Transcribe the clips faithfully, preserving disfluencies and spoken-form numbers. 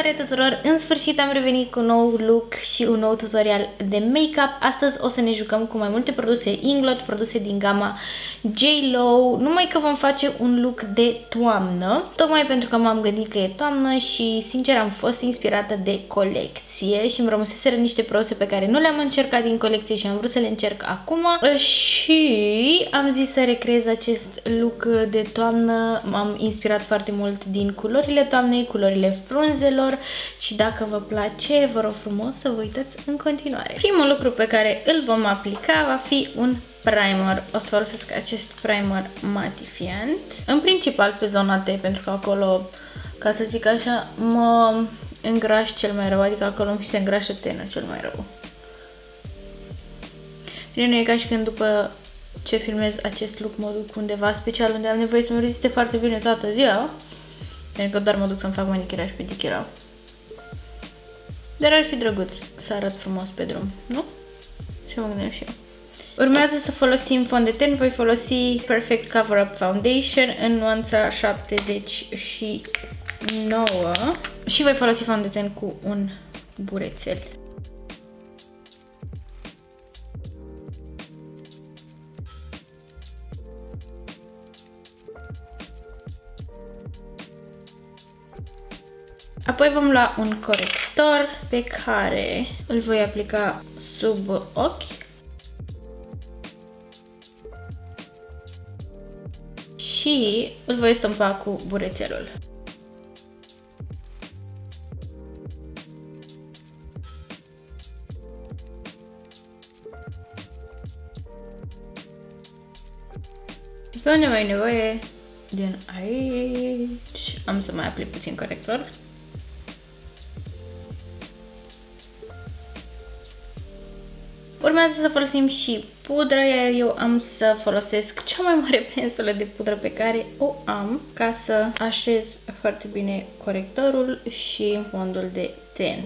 Salutare tuturor! În sfârșit am revenit cu un nou look și un nou tutorial de make-up. Astăzi o să ne jucăm cu mai multe produse Inglot, produse din gama J-Lo, numai că vom face un look de toamnă, tocmai pentru că m-am gândit că e toamnă și sincer am fost inspirată de colecție și îmi rămăseseră niște produse pe care nu le-am încercat din colecție și am vrut să le încerc acum și am zis să recreez acest look de toamnă. M-am inspirat foarte mult din culorile toamnei, culorile frunzelor și dacă vă place, vă rog frumos să vă uitați în continuare. Primul lucru pe care îl vom aplica va fi un primer. O să folosesc acest primer matifiant, în principal pe zona T, pentru că acolo, ca să zic așa, mă îngraș cel mai rău, adică acolo mi se îngrașă tenul cel mai rău. Bine, nu e ca și când după ce filmez acest look mă duc undeva special unde am nevoie să mă reziste foarte bine toată ziua, pentru că doar mă duc să-mi fac manicura și pedicura. Dar ar fi drăguț să arăt frumos pe drum, nu? Și mă gândeam și eu. Urmează să folosim fond de ten. Voi folosi Perfect Cover-Up Foundation în nuanța șaptezeci și nouă și voi folosi fond de ten cu un burețel. Apoi vom lua un corector pe care îl voi aplica sub ochi și îl voi stâmpa cu burețelul. Și pe unde mai e nevoie, din aici, am să mai aplic puțin corector. Urmează să folosim și pudră, iar eu am să folosesc cea mai mare pensulă de pudră pe care o am, ca să așez foarte bine corectorul și fondul de ten.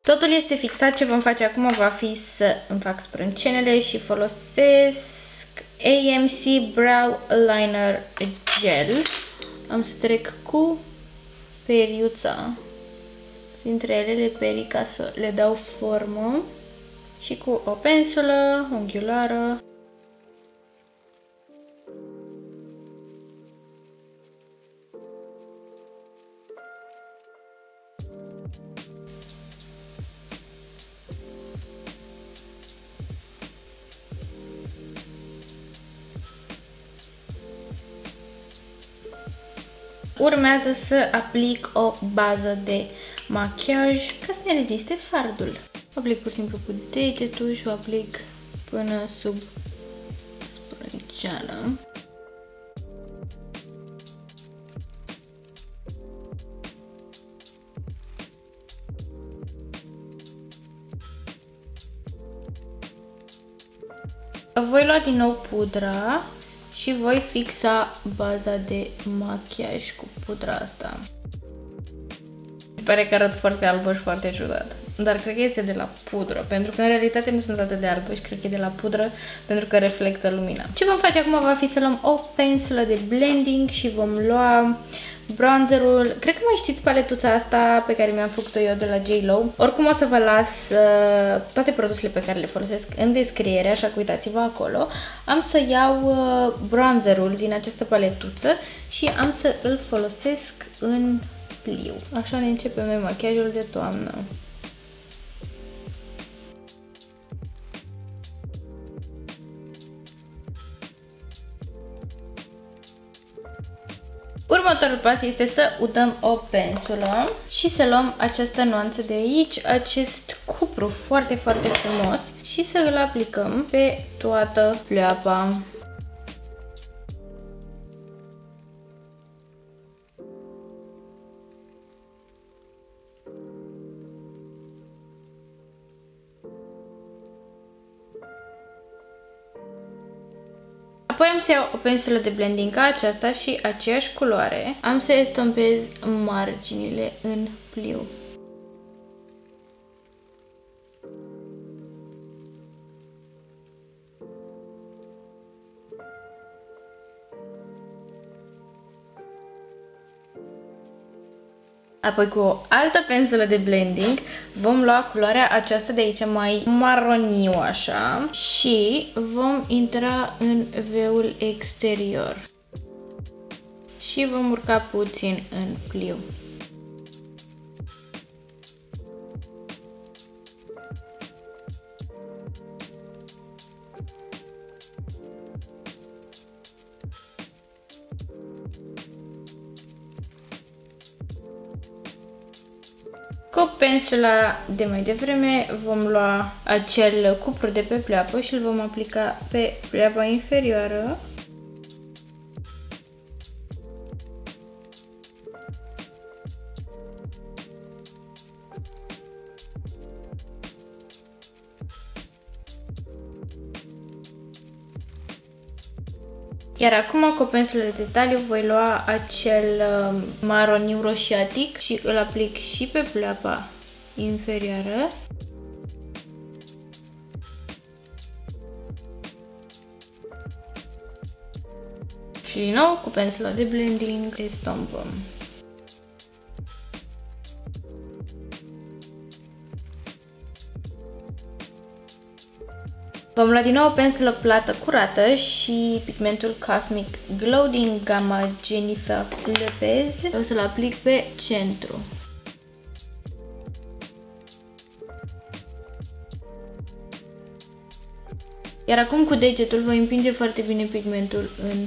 Totul este fixat. Ce vom face acum va fi să îmi fac sprâncenele și folosesc A M C Brow Liner Gel. Am să trec cu periuța printre elele perii ca să le dau formă și cu o pensulă unghiulară. Urmează să aplic o bază de machiaj ca să ne reziste fardul. Aplic pur și simplu cu degetul și o aplic până sub sprânceană. Voi lua din nou pudra și voi fixa baza de machiaj cu pudra asta. Mi pare că arăt foarte albă și foarte ciudat, dar cred că este de la pudră, pentru că în realitate nu sunt atât de albă și cred că e de la pudră pentru că reflectă lumina. Ce vom face acum va fi să luăm o pensulă de blending și vom lua bronzerul. Cred că mai știți paletuța asta pe care mi-am făcut-o eu de la J-Lo. Oricum o să vă las uh, toate produsele pe care le folosesc în descriere, așa că uitați-vă acolo. Am să iau uh, bronzerul din această paletuță și am să îl folosesc în pliu. Așa ne începem noi machiajul de toamnă. Următorul pas este să udăm o pensulă și să luăm această nuanță de aici, acest cupru foarte, foarte frumos, și să îl aplicăm pe toată pleoapa. Apoi am să iau o pensulă de blending ca aceasta și aceeași culoare. Am să estompez marginile în pliu. Apoi cu o altă pensulă de blending vom lua culoarea aceasta de aici, mai maroniu așa, și vom intra în veul exterior. Și vom urca puțin în pliu. Cu pensula de mai devreme vom lua acel cupru de pe pleoapă și îl vom aplica pe pleoapa inferioară. Iar acum, cu pensulă de detaliu, voi lua acel maroniu roșiatic și îl aplic și pe pleoapa inferioară. Și din nou, cu pensula de blending, estompăm. Vom lua din nou o pensulă plată curată și pigmentul Cosmic Glow din gama Jennifer Lopez. O să-l aplic pe centru. Iar acum cu degetul voi împinge foarte bine pigmentul în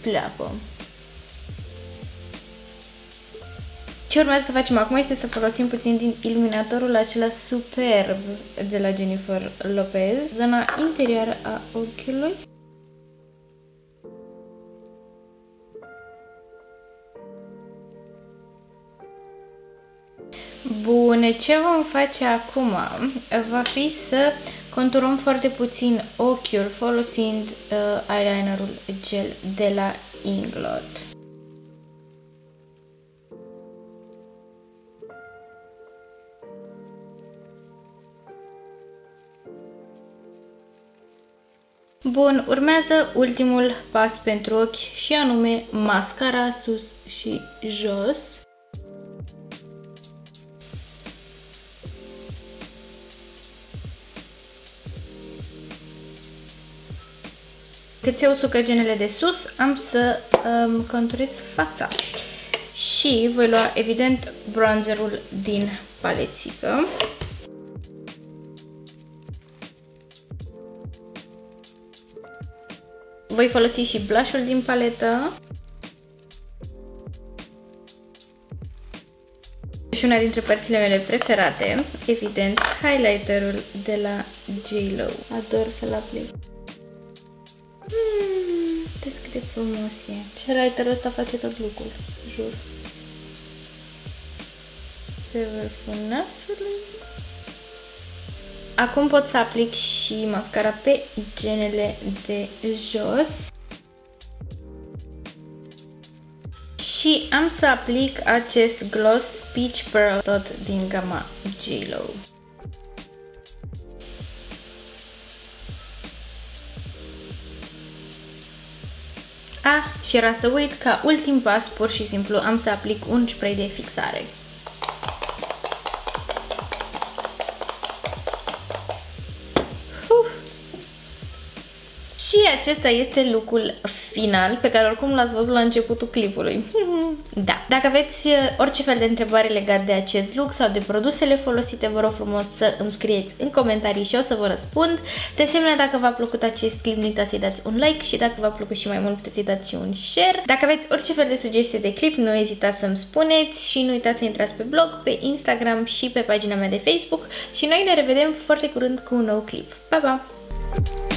pleoapă. Ce urmează să facem acum este să folosim puțin din iluminatorul acela superb de la Jennifer Lopez, zona interioară a ochiului. Bun, ce vom face acum va fi să conturăm foarte puțin ochiul folosind uh, eyelinerul gel de la Inglot. Bun, urmează ultimul pas pentru ochi și anume mascara sus și jos. Cât se usucă genele de sus, am să um, conturez fața. Și voi lua, evident, bronzerul din palețică. Voi folosi și blush-ul din paletă. Și una dintre părțile mele preferate, evident, highlighterul de la J Lo. Ador să-l aplic. Hmm, uitați cât de frumos e. Și highlighterul ăsta face tot lucrul, jur. Pe vârful nasului. Acum pot să aplic și mascara pe genele de jos. Și am să aplic acest Gloss Peach Pearl, tot din gama J Lo. Ah, și era să uit, ca ultim pas, pur și simplu, am să aplic un spray de fixare. Și acesta este look-ul final, pe care oricum l-ați văzut la începutul clipului. Da. Dacă aveți orice fel de întrebare legat de acest look sau de produsele folosite, vă rog frumos să îmi scrieți în comentarii și o să vă răspund. De asemenea, dacă v-a plăcut acest clip, nu uitați să-i dați un like și dacă v-a plăcut și mai mult, puteți să-i dați și un share. Dacă aveți orice fel de sugestie de clip, nu ezitați să-mi spuneți și nu uitați să intrați pe blog, pe Instagram și pe pagina mea de Facebook și noi ne revedem foarte curând cu un nou clip. Pa, pa!